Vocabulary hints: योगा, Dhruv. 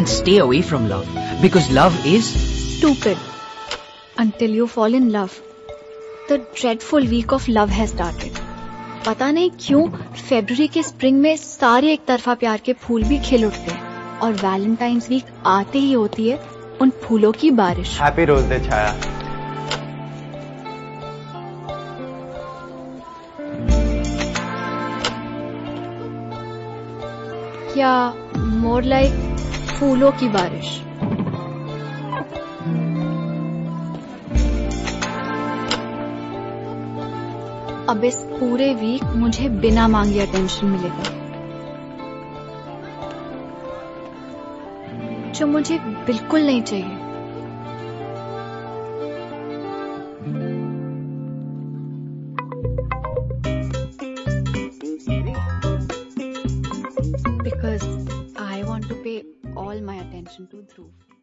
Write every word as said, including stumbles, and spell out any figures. and stay away from love because love is stupid until you fall in love. The dreadful week of love has started. पता नहीं क्यों फरवरी के spring में सारे एक तरफा प्यार के फूल भी खिल उठते हैं और वैलेंटाइंस वीक आते ही होती है उन फूलों की बारिश। हैप्पी रोज डे छाया। या मोर लाइक फूलों की बारिश। अब इस पूरे वीक मुझे बिना मांगे अटेंशन मिलेगा जो मुझे बिल्कुल नहीं चाहिए। Because I want to pay all my attention to Dhruv.